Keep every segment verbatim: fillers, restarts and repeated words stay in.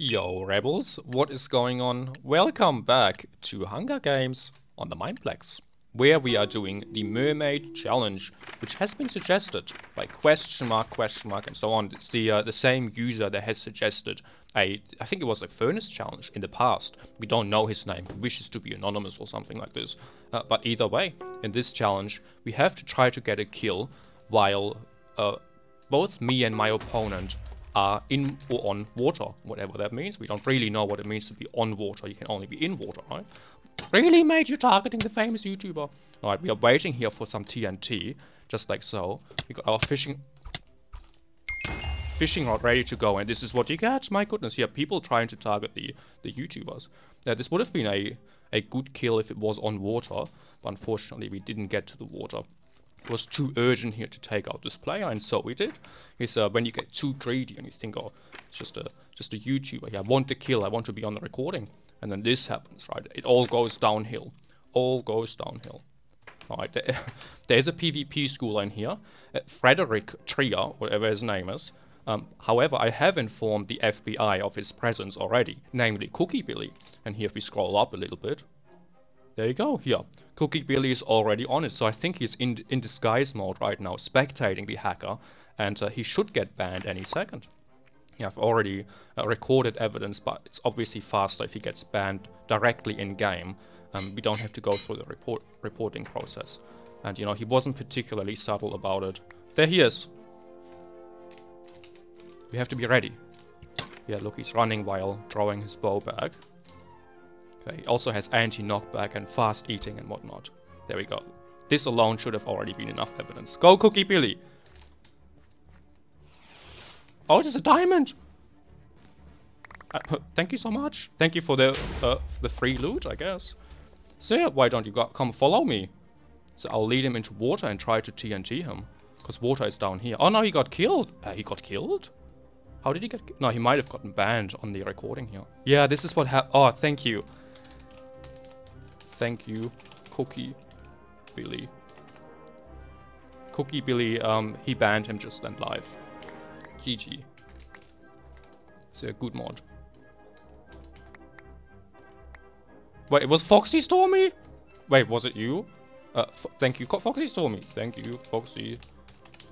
Yo rebels, what is going on? Welcome back to Hunger Games on the Mineplex, where we are doing the Mermaid Challenge, which has been suggested by question mark, question mark, and so on. It's the uh, the same user that has suggested a, I think it was a furnace challenge in the past. We don't know his name. He wishes to be anonymous or something like this. Uh, but either way, in this challenge, we have to try to get a kill while uh, both me and my opponent are in or on water, whatever that means. We don't really know what it means to be on water. You can only be in water, right? Really, mate, you're targeting the famous YouTuber. All right, we are waiting here for some T N T, just like so. We got our fishing fishing rod ready to go, and this is what you get. My goodness, yeah, people trying to target the, the YouTubers. Now, this would have been a, a good kill if it was on water, but unfortunately, we didn't get to the water. Was too urgent here to take out this player, and so we did. It's uh, when you get too greedy and you think, oh, it's just a just a YouTuber. Yeah, I want to kill. I want to be on the recording, and then this happens, right? It all goes downhill. All goes downhill. All right. There, there's a PvP school in here, uh, Frederick Trier, whatever his name is. Um, however, I have informed the F B I of his presence already, namely Cookie Billy. And here, if we scroll up a little bit. There you go, here. Cookie Billy is already on it, so I think he's in in disguise mode right now, spectating the hacker, and uh, he should get banned any second. Yeah, I've already uh, recorded evidence, but it's obviously faster if he gets banned directly in-game. Um, we don't have to go through the report reporting process. And, you know, he wasn't particularly subtle about it. There he is. We have to be ready. Yeah, look, he's running while drawing his bow back. He also has anti-knockback and fast eating and whatnot. There we go. This alone should have already been enough evidence. Go, Cookie Billy! Oh, it is a diamond! Uh, thank you so much. Thank you for the uh, the free loot, I guess. So yeah, why don't you go come follow me? So I'll lead him into water and try to T N T him. Because water is down here. Oh no, he got killed! Uh, he got killed? How did he get killed? No, he might have gotten banned on the recording here. Yeah, this is what happened. Oh, thank you. Thank you, Cookie Billy. Cookie Billy, um, he banned him just then live. G G. So, good mod. Wait, it was Foxy Stormy? Wait, was it you? Uh, thank you, Foxy Stormy. Thank you, Foxy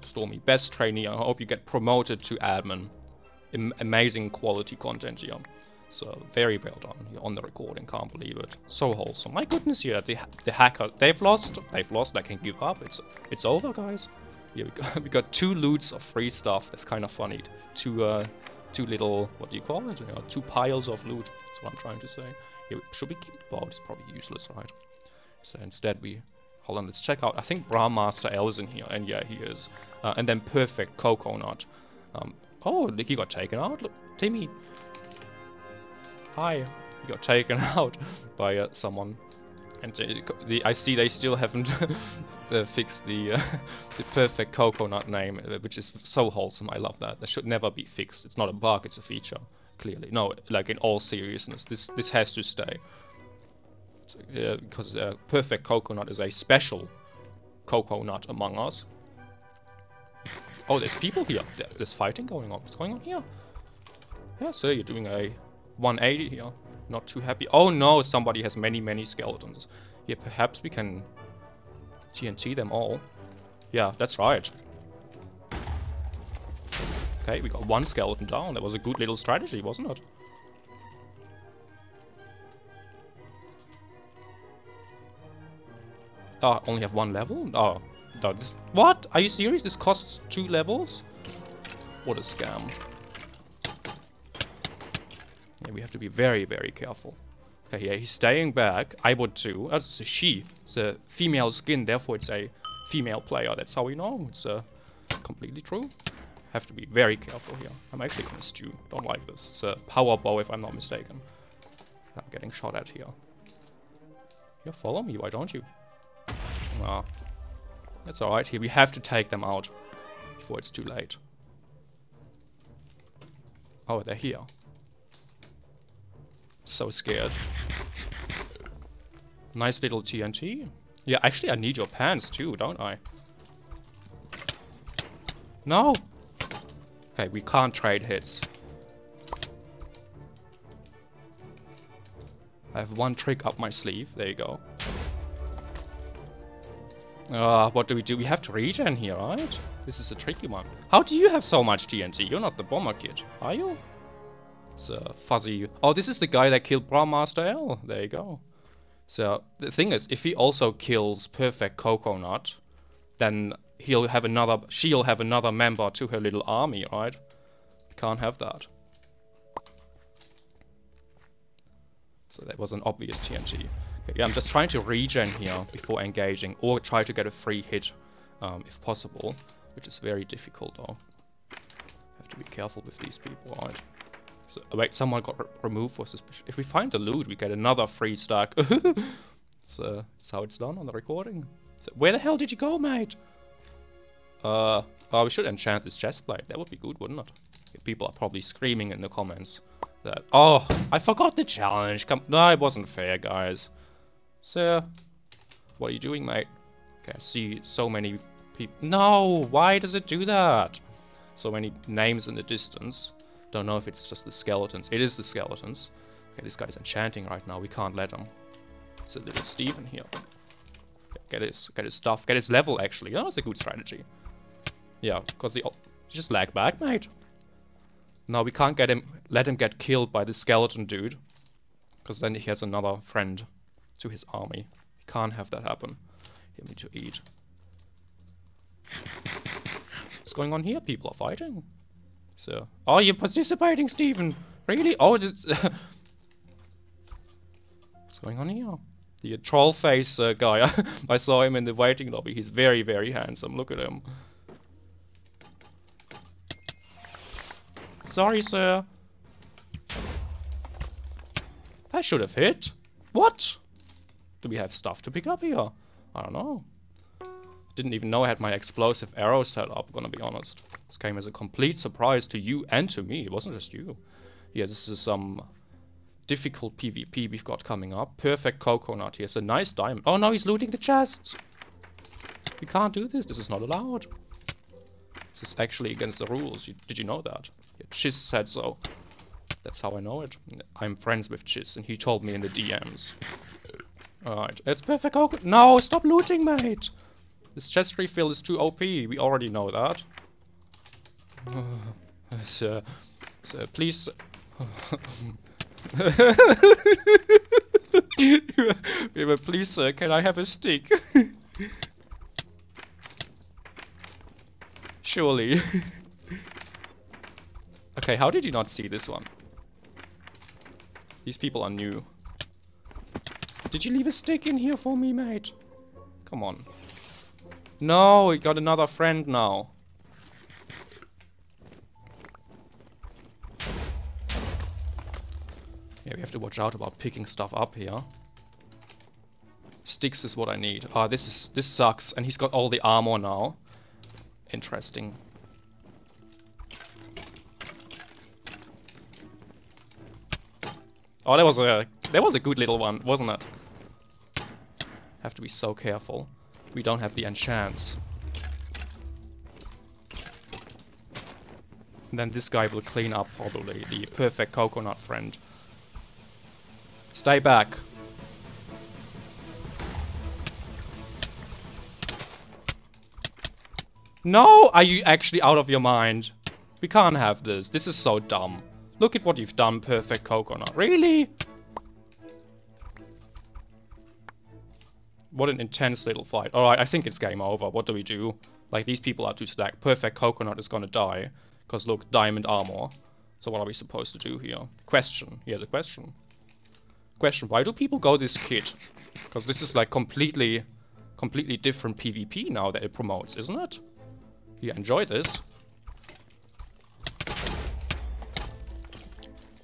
Stormy. Best trainee. I hope you get promoted to admin. Im- amazing quality content here. So very well done. You're on the recording, can't believe it. So wholesome. My goodness, yeah, the, the hacker, they've lost, they've lost, they can give up. It's it's over, guys. Yeah, we got, we got two loots of free stuff. That's kind of funny. Two, uh, two little, what do you call it? You know, two piles of loot. That's what I'm trying to say. Yeah, should we keep, well, it's probably useless, right? So instead we, hold on, let's check out. I think Brahmaster L is in here, and yeah, he is. Uh, and then Perfect Coconut. Um, oh, he got taken out. Look, Timmy. Hi, you got taken out by uh, someone, and uh, the I see they still haven't uh, fixed the uh, the Perfect Coconut name, which is so wholesome. I love that. That should never be fixed. It's not a bug; it's a feature. Clearly, no. Like in all seriousness, this this has to stay, so, uh, because uh, Perfect Coconut is a special coconut among us. Oh, there's people here. There's fighting going on. What's going on here? Yeah, sir, you're doing a one eighty here. Not too happy. Oh no, somebody has many, many skeletons. Yeah, perhaps we can T N T them all. Yeah, that's right. Okay, we got one skeleton down. That was a good little strategy, wasn't it? Ah, oh, only have one level? Oh, no, this, what? Are you serious? This costs two levels? What a scam. Yeah, we have to be very, very careful. Okay, yeah, he's staying back. I would too. Oh, it's a she. It's a female skin, therefore it's a female player. That's how we know. It's uh, completely true. Have to be very careful here. I'm actually gonna stew. Don't like this. It's a power bow, if I'm not mistaken. I'm getting shot at here. Yeah, follow me. Why don't you? Nah. That's all right. Here, we have to take them out before it's too late. Oh, they're here. So scared. Nice little T N T. Yeah, actually I need your pants too, don't I? No! Okay, we can't trade hits. I have one trick up my sleeve. There you go. Uh, what do we do? We have to regen here, right? This is a tricky one. How do you have so much T N T? You're not the bomber kid, are you? It's a fuzzy... Oh, this is the guy that killed Brahmaster L. There you go. So, the thing is, if he also kills Perfect Coconut, then he'll have another... she'll have another member to her little army, right? Can't have that. So that was an obvious T N T. Okay, yeah, I'm just trying to regen here before engaging, or try to get a free hit um, if possible, which is very difficult though. Have to be careful with these people, right? So, oh, wait, someone got re removed for suspicion. If we find the loot, we get another free stack. So that's how it's done on the recording. So, where the hell did you go, mate? Uh, oh, we should enchant this chestplate. That would be good, wouldn't it? Okay, people are probably screaming in the comments. That. Oh, I forgot the challenge. Come, no, it wasn't fair, guys. Sir, what are you doing, mate? Okay, I see so many people. No, why does it do that? So many names in the distance. Don't know if it's just the skeletons. It is the skeletons. Okay, this guy's enchanting right now. We can't let him. It's a little Steven here. Get his, get his stuff. Get his level, actually. That was a good strategy. Yeah, because the... Oh, just lag back, mate. No, we can't get him. Let him get killed by the skeleton dude, because then he has another friend to his army. We can't have that happen. He needs to eat. What's going on here? People are fighting. So, are you participating, Steven? Really? Oh, what's going on here? The troll face uh, guy. I saw him in the waiting lobby. He's very, very handsome. Look at him. Sorry, sir. That should have hit. What? Do we have stuff to pick up here? I don't know. Didn't even know I had my explosive arrow set up, gonna be honest. This came as a complete surprise to you and to me. It wasn't just you. Yeah, this is some difficult PvP we've got coming up. Perfect Coconut. He has a nice diamond. Oh no, he's looting the chests. We can't do this. This is not allowed. This is actually against the rules. You, did you know that? Yeah, Chiss said so. That's how I know it. I'm friends with Chiss, and he told me in the D Ms. Alright, it's Perfect Coconut. No, stop looting, mate! This chest refill is too O P. We already know that. Uh, so, so, please... Please, sir, can I have a stick? Surely. Okay, how did you not see this one? These people are new. Did you leave a stick in here for me, mate? Come on. No, we got another friend now. Yeah, we have to watch out about picking stuff up here. Sticks is what I need. Ah, this is this sucks, and he's got all the armor now. Interesting. Oh, that was a that was a good little one, wasn't it? Have to be so careful. We don't have the enchants. And then this guy will clean up probably the Perfect Coconut friend. Stay back. No, are you actually out of your mind? We can't have this. This is so dumb. Look at what you've done, Perfect Coconut. Really? What an intense little fight. Alright, I think it's game over. What do we do? Like, these people are too stacked. Perfect Coconut is gonna die. Because, look, diamond armor. So what are we supposed to do here? Question. Here's a question. Question, why do people go this kit? Because this is like completely, completely different PvP now that it promotes, isn't it? Yeah, enjoy this.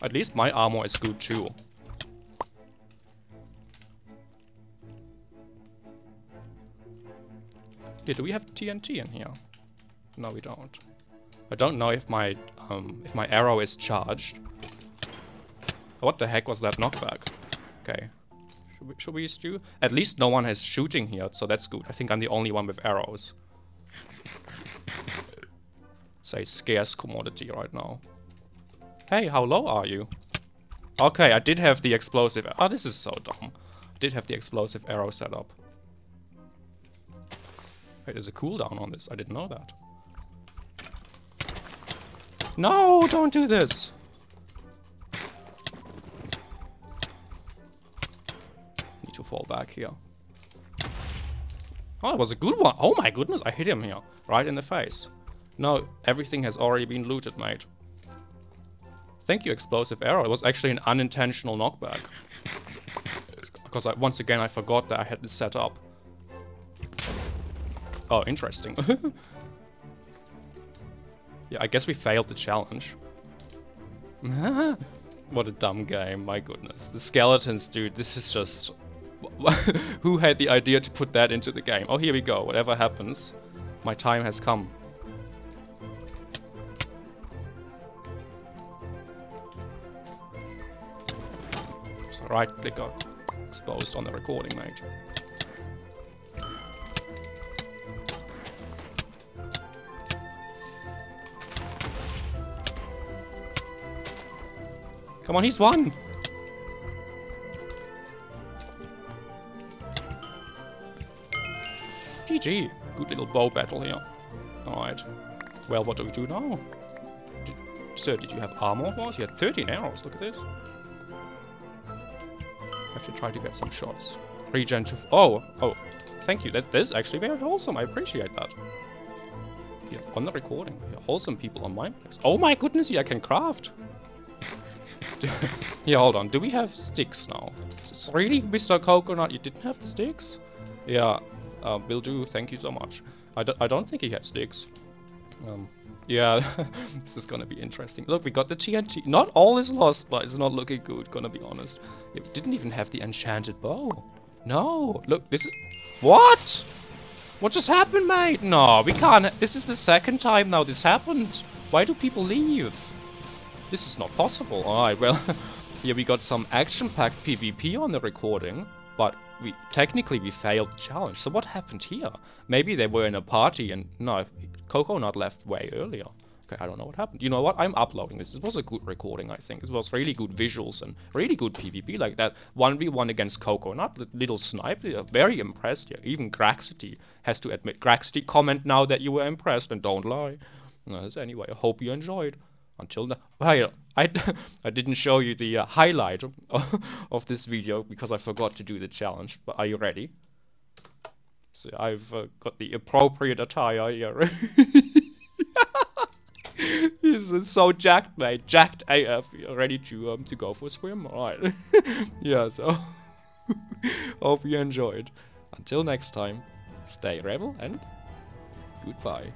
At least my armor is good too. Yeah, do we have T N T in here? No, we don't. I don't know if my um, if my arrow is charged. What the heck was that knockback? Okay. Should we, should we use you? At least no one has shooting here, so that's good. I think I'm the only one with arrows. It's a scarce commodity right now. Hey, how low are you? Okay, I did have the explosive. Oh, this is so dumb. I did have the explosive arrow set up. Wait, there's a cooldown on this. I didn't know that. No, don't do this. Need to fall back here. Oh, that was a good one. Oh my goodness, I hit him here. Right in the face. No, everything has already been looted, mate. Thank you, explosive arrow. It was actually an unintentional knockback. Because I, once again, I forgot that I had this set up. Oh, interesting. Yeah, I guess we failed the challenge. What a dumb game, my goodness. The skeletons, dude, this is just... Who had the idea to put that into the game? Oh, here we go. Whatever happens, my time has come. So right click got exposed on the recording, mate. Come on, he's won! G G. Good little bow battle here. Alright. Well, what do we do now? Did, sir, did you have armor for us? You had thirteen arrows, look at this. Have to try to get some shots. Regen to... Oh! Oh! Thank you, that is actually very wholesome, I appreciate that. Yeah, on the recording. Yeah, wholesome people on Mineplex. Oh my goodness, yeah, I can craft! Yeah, hold on. Do we have sticks now? It's really, Mister Coconut, you didn't have the sticks? Yeah, uh, will do. Thank you so much. I, do I don't think he had sticks. Um, yeah, this is gonna be interesting. Look, we got the T N T. Not all is lost, but it's not looking good, gonna be honest. Yeah, we didn't even have the enchanted bow. No, look, this is... What? What just happened, mate? No, we can't... This is the second time now this happened. Why do people leave? This is not possible. Alright, well, yeah, we got some action-packed PvP on the recording, but we technically we failed the challenge. So what happened here? Maybe they were in a party and... No, Coconut left way earlier. Okay, I don't know what happened. You know what? I'm uploading this. This was a good recording, I think. It was really good visuals and really good PvP like that. one v one against Coconut, little snipe. Very impressed here. Even Graxity has to admit. Graxity, comment now that you were impressed and don't lie. No, anyway, I hope you enjoyed. Until now, I, I, I didn't show you the uh, highlight of, of this video because I forgot to do the challenge. But are you ready? So I've uh, got the appropriate attire here. This is so jacked, mate. Jacked A F. You're ready to um to go for a swim. All right. Yeah. So hope you enjoyed. Until next time, stay rebel and goodbye.